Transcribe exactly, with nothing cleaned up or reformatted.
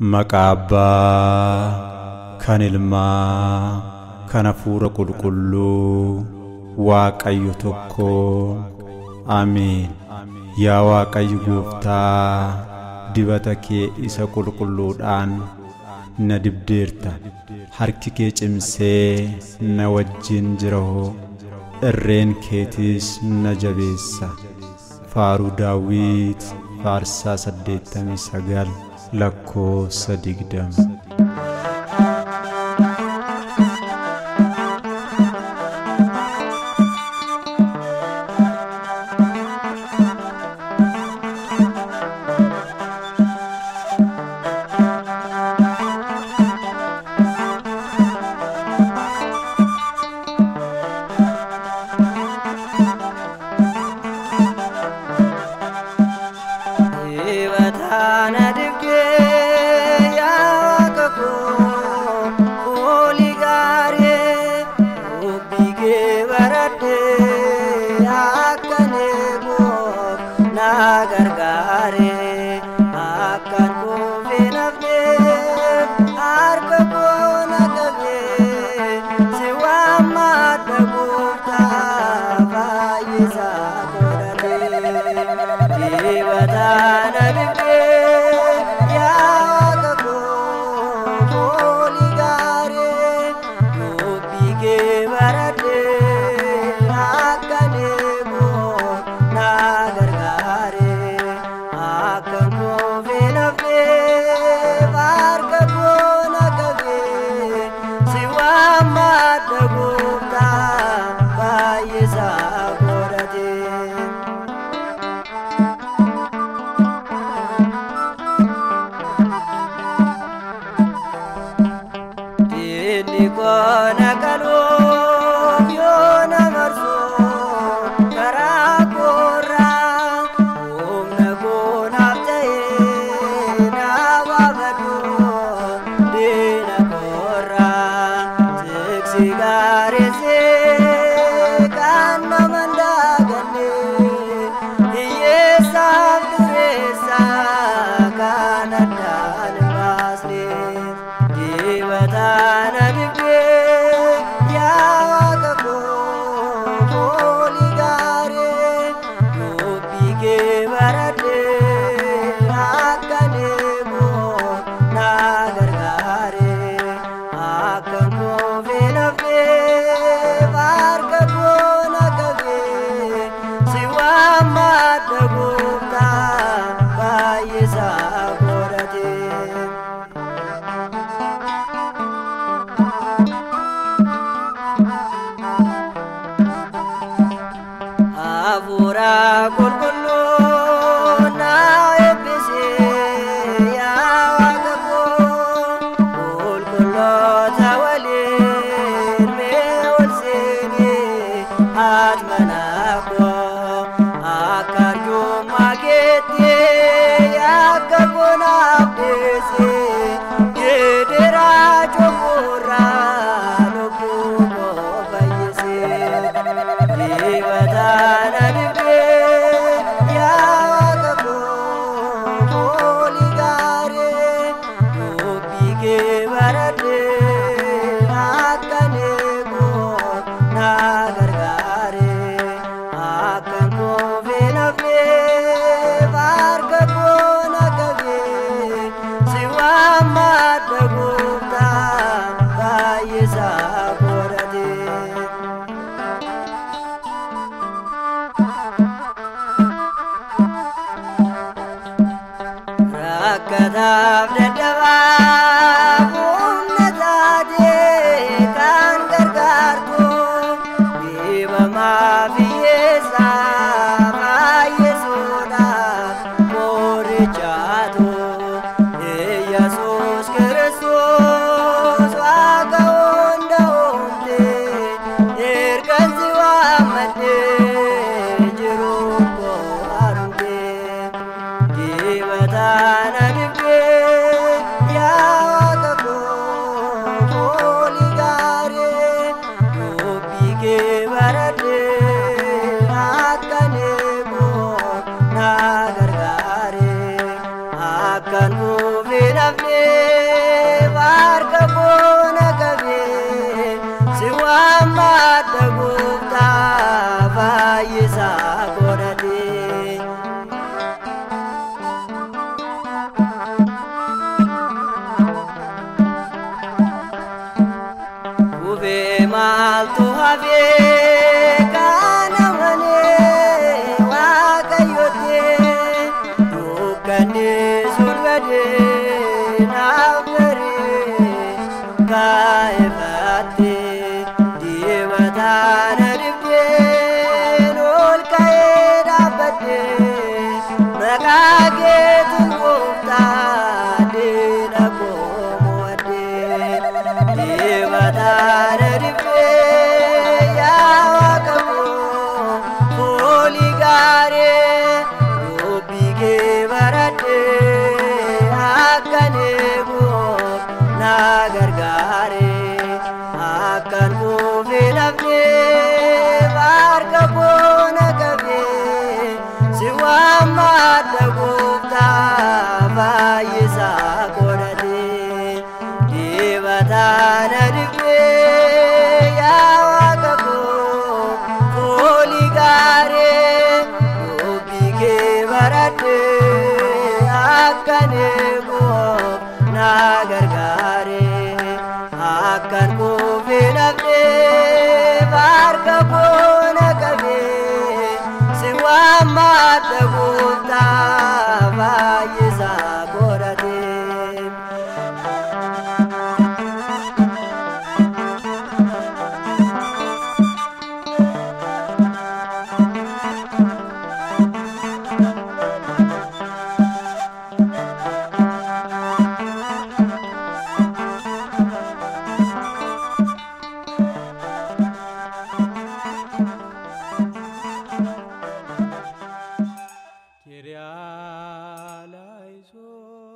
Makaaba kanilma kanafuura qulqulluu Waaqayyo tokko Amin Yaa Waaqayyo Gooftaa dibata kee isa qulqulluudhaan na dibdeerta harki kee cimsee na wajjin jiraho irreen keetis na jabeessa Faaruu Daawit faarsaa saddeettamii sagal Lako sadigdam Dewa tanah negeri, ya. Kiriala iso.